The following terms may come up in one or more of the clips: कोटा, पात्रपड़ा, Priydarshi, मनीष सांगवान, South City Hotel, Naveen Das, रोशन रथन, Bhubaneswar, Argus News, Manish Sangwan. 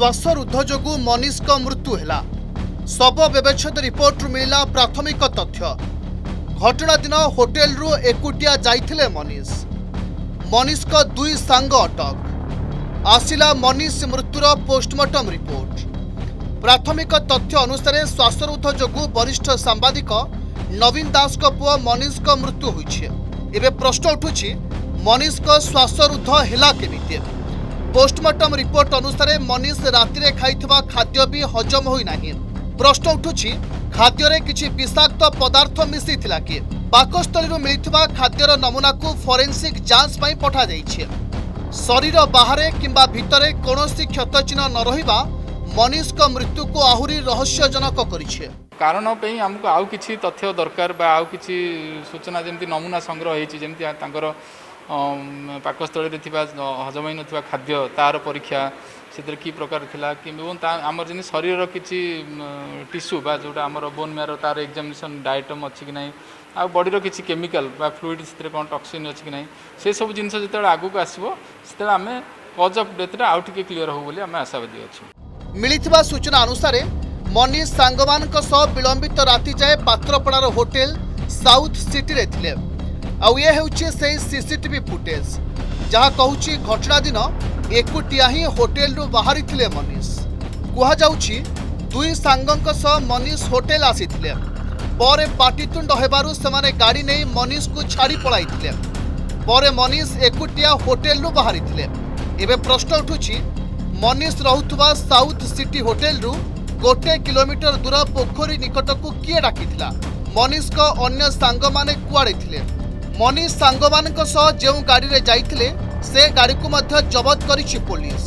श्वासरुद्ध जोगु मनीष का मृत्यु है। शव व्यवच्छेद रिपोर्ट मिला प्राथमिक तथ्य। घटना दिन होटेल रु एकुटिया जाइथिले मनीष। मनीष का दुई सांग अटक। आसिला मनीष मृत्युर पोस्टमार्टम रिपोर्ट। प्राथमिक तथ्य अनुसार श्वासरुद्ध जोगु वरिष्ठ सांबादिक नवीन दास का पुआ मनीष का मृत्यु होइछे। एबे प्रश्न उठुछि मनीष का श्वासरुद्ध हेला केमिति। पोस्टमार्टम रिपोर्ट अनुसार मनीष राति रे खाइथिबा खाद्य भी हजम होई नाही। प्रश्न उठुछि खाद्य रे किछि विषाक्त पदार्थ मिसिथिला कि? पाकस्थली मिलिथिबा खाद्यर नमूना को फोरेंसिक जांच पई पठा जाइछे। शरीर बाहरे किंबा भितरे कोनोसी क्षत चिन्ह न रहिबा मनीष का मृत्यु को आहुरी रहस्यजनक करिछे। कारण आमको आउ किसी तथ्य दरकार बा आउ किसी सूचना जमी नमूना संग्रह होती पाकस्थल हजम ही ना खाद्य तार परीक्षा से कि प्रकार थिला कि आमर जमी शरीर किसी टीस्यू जोटा आमर बोन मेयर तार एग्जामिनेशन डायटम अच्छी कि नहीं आ बॉडी रो किसी केमिकल बा फ्लुइड से कौन टॉक्सिन अच्छी कि नहीं से सब जिन जो आगुक आसो से आम कज अफ डेथ आउ टे क्लीयर होगी आम आशावादी अच्छे। मिलिथिबा सूचना अनुसार मनीष सांगवान विलंबित राति जाए पात्रपड़ार होटेल साउथ सिटी रे थिले। आउ ये हेउछि सेही सीसीटीवी फुटेज जहाँ कहूछि घटना दिन एकुटिया ही होटेल रु बाहरी थिले मनीष। कुहा जाउछि दुई सांगंक सह मनीष होटेल आसीथिले। परे पाटीतुंड हेबारु सेमाने गाड़ी नै मनीष को छाड़ी पळाइथिले। परे मनीष एकुटिया होटेल रु बाहरी थिले। एबे प्रश्न उठुछि मनीष रहुथुवा साउथ सिटी होटेल रु गोटे किलोमीटर दूर पोखरी निकट को किए डाकी थिला? मनीष का अन्य सांग माने कुआडे थिले? मनीष सांगवान को सह जे गाड़ी रे जाइथिले से गाड़ी को मध्य जब्त करिछि पुलिस।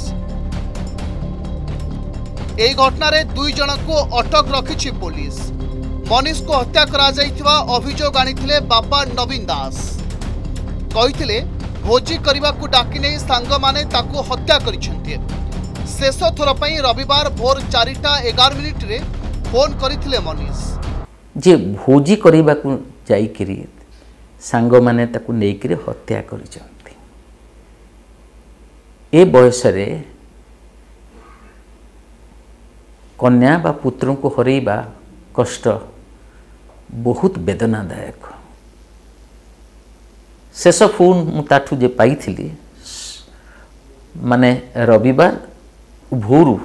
एई घटना रे दुई जण को अटक रखिछि पुलिस। मनीष को हत्या करा जाइथिबा अभियोग आनिथिले बापा नवीन दास। कहिथिले भोजी करबा को डाकी नै सांग माने ताको हत्या करिछन्थि। शेष थर पर रविवार भोर 4:11 रे फोन करथिले मनीष। जे भोजी करबा को जाई करी सांग माने ताको नै करी हत्या करी चंती। ए बयस रे कन्या बा पुत्र को हरैबा कष्ट बहुत वेदनादायक। शेष फोन मु ताठू जे पाइथिली माने रविवार भोरू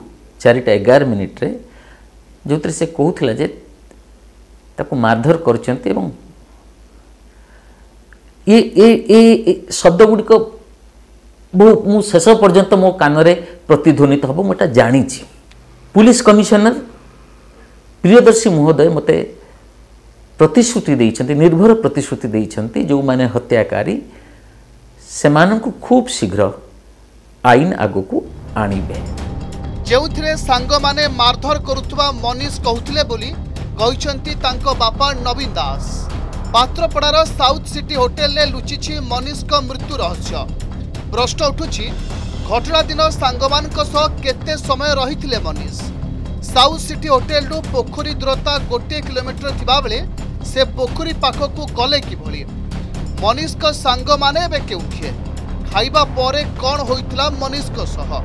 4:11 जो से कहला जे ताको मारधर करचंती। ए, ए, ए शब्द गुड़िक मु शेष पर्यंत मो कान रे प्रतिध्वनित हम मुटा जानी। पुलिस कमिशनर प्रियदर्शी महोदय मते प्रतिश्रुति देइछंती, निर्भर प्रतिश्रुति देइछंती जो माने हत्याकारी से माननकु खूब शीघ्र आईन आगकु आनिबे। जेउथिरे सांग माने मारधर करुवा मनीष कहूथिले बोली कहिसंती तांको बापा नवीन दास। पात्रपड़ार साउथ सिटी होटेल रे लुचिछि मनीष का मृत्यु रहस्य। प्रश्न उठुछि घटना दिन सांगवान को सह केते समय रहिथिले मनीष? साउथ सिटी होटेल रु पोखरी दूरता 1 किलोमीटर थिबा बेले से पोखरी पाखो को गले कि भली? मनीष का सांग माने बे केउखे? खाइबा परे कोन होइतला मनीष को सह?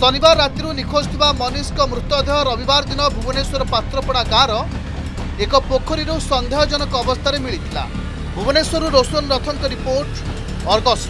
शनिवार राति निखोज थिबा मनीष का मृतदेह रविवार दिन भुवनेश्वर पात्रपड़ा गाँव एक पोखरी संदेहजनक अवस्था मिली। Bhubaneswar रोशन रथन report, Argus.